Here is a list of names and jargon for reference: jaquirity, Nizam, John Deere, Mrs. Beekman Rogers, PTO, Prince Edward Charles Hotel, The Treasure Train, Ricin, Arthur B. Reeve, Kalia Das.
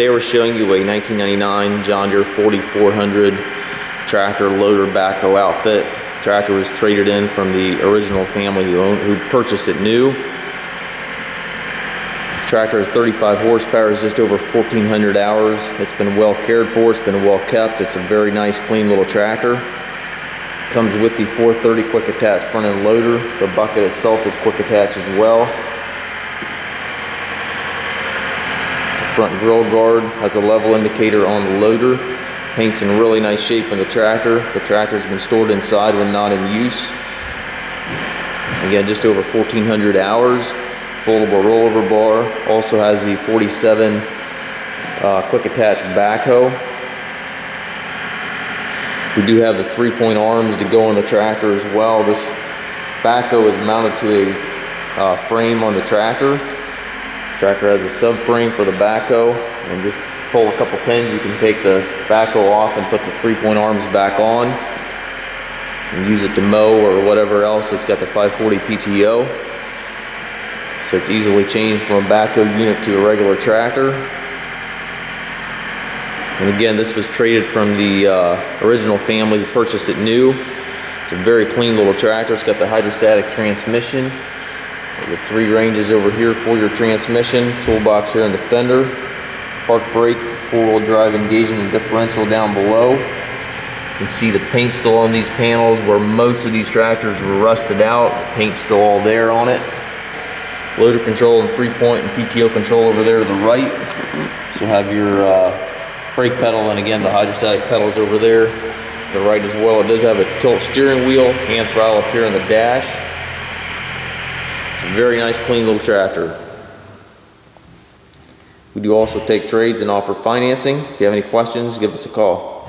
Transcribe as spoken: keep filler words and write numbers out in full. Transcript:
They were showing you a nineteen ninety-nine John Deere forty-four hundred tractor loader backhoe outfit. Tractor was traded in from the original family who owned, who purchased it new. Tractor has thirty-five horsepower, is just over fourteen hundred hours. It's been well cared for, it's been well kept. It's a very nice, clean little tractor. Comes with the four thirty quick attach front end loader. The bucket itself is quick attach as well. The front grill guard has a level indicator on the loader. Paint's in really nice shape on the tractor. The tractor's been stored inside when not in use. Again, just over fourteen hundred hours. Foldable rollover bar. Also has the forty-seven uh, quick attach backhoe. We do have the three point arms to go on the tractor as well. This backhoe is mounted to a uh, frame on the tractor. The tractor has a subframe for the backhoe, and just pull a couple pins, you can take the backhoe off and put the three point arms back on and use it to mow or whatever else. It's got the five forty P T O. So it's easily changed from a backhoe unit to a regular tractor. And again, this was traded from the uh, original family who purchased it new. It's a very clean little tractor. It's got the hydrostatic transmission. The three ranges over here for your transmission. Toolbox here in the fender. Park brake, four-wheel drive engagement and differential down below. You can see the paint still on these panels where most of these tractors were rusted out. The paint's still all there on it. Loader control and three-point and P T O control over there to the right. So have your uh, brake pedal, and again the hydrostatic pedals over there to the right as well. It does have a tilt steering wheel, hand throttle up here on the dash. It's a very nice, clean little tractor. We do also take trades and offer financing. If you have any questions, give us a call.